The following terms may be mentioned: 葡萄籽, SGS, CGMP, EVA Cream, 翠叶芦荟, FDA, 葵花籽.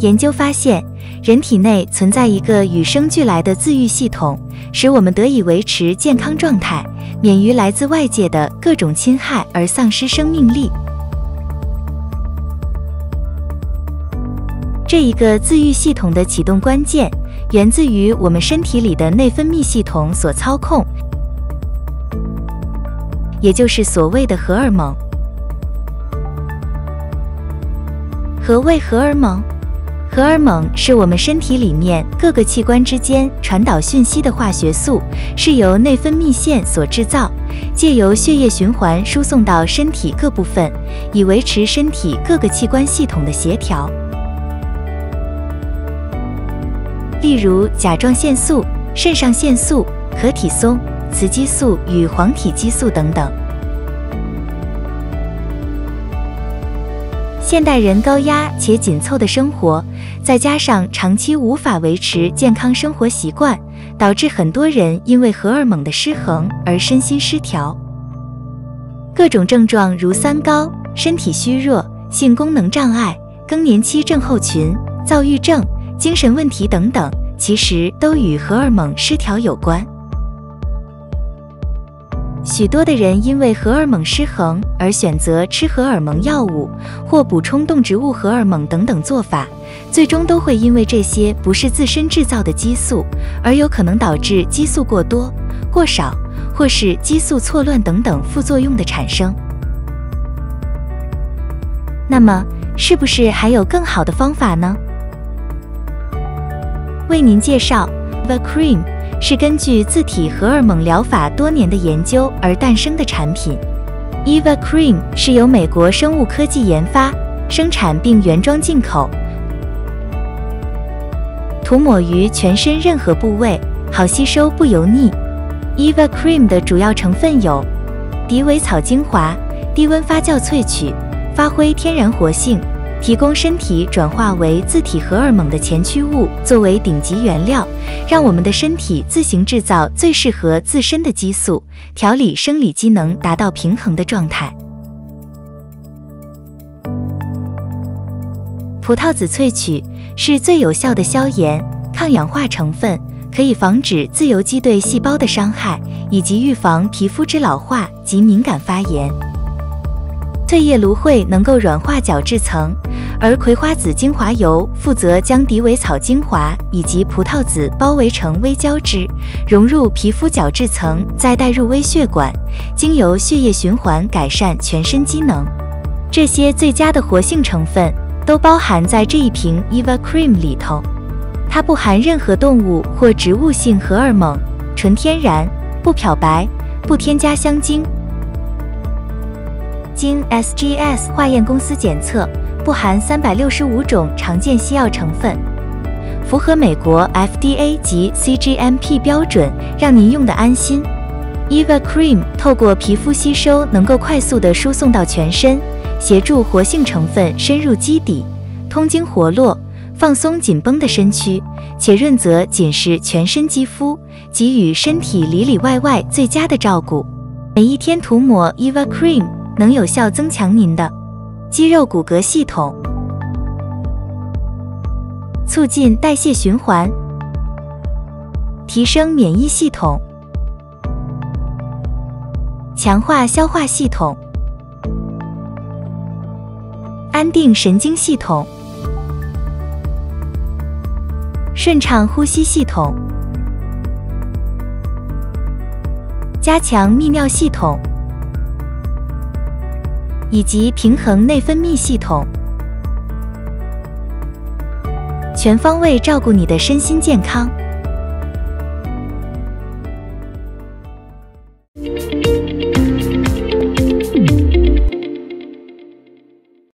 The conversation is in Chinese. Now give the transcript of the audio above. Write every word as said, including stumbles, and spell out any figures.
研究发现，人体内存在一个与生俱来的自愈系统，使我们得以维持健康状态，免于来自外界的各种侵害而丧失生命力。这一个自愈系统的启动关键，源自于我们身体里的内分泌系统所操控，也就是所谓的荷尔蒙。何谓荷尔蒙？荷尔蒙是我们身体里面各个器官之间传导讯息的化学素，是由内分泌腺所制造，借由血液循环输送到身体各部分，以维持身体各个器官系统的协调。例如甲状腺素、肾上腺素、可体松、雌激素与黄体激素等等。现代人高压且紧凑的生活，再加上长期无法维持健康生活习惯，导致很多人因为荷尔蒙的失衡而身心失调。各种症状如三高、身体虚弱、性功能障碍、更年期症候群、躁郁症、精神问题等等，其实都与荷尔蒙失调有关。许多的人因为荷尔蒙失衡而选择吃荷尔蒙药物或补充动植物荷尔蒙等等做法，最终都会因为这些不是自身制造的激素，而有可能导致激素过多、过少，或是激素错乱等等副作用的产生。那么，是不是还有更好的方法呢？为您介绍 E V A Cream。是根据自体荷尔蒙疗法多年的研究而诞生的产品。E V A Cream 是由美国生物科技研发、生产并原装进口，涂抹于全身任何部位，好吸收不油腻。E V A Cream 的主要成分有鼠尾草精华，低温发酵萃取，发挥天然活性，提供身体转化为自体荷尔蒙的前驱物作为顶级原料，让我们的身体自行制造最适合自身的激素，调理生理机能，达到平衡的状态。葡萄籽萃取是最有效的消炎、抗氧化成分，可以防止自由基对细胞的伤害，以及预防皮肤之老化及敏感发炎。翠叶芦荟能够软化角质层，而葵花籽精华油负责将鼠尾草精华以及葡萄籽包围成微胶质，融入皮肤角质层，再带入微血管，经由血液循环改善全身机能。这些最佳的活性成分都包含在这一瓶 E V A Cream 里头，它不含任何动物或植物性荷尔蒙，纯天然，不漂白，不添加香精。经 S G S 化验公司检测，不含三百六十五种常见西药成分，符合美国 F D A 及 C G M P 标准，让您用得安心。E V A Cream 透过皮肤吸收，能够快速地输送到全身，协助活性成分深入肌底，通经活络，放松紧绷的身躯，且润泽紧实全身肌肤，给予身体里里外外最佳的照顾。每一天涂抹 E V A Cream。能有效增强您的肌肉骨骼系统，促进代谢循环，提升免疫系统，强化消化系统，安定神经系统，顺畅呼吸系统，加强泌尿系统，以及平衡内分泌系统，全方位照顾你的身心健康。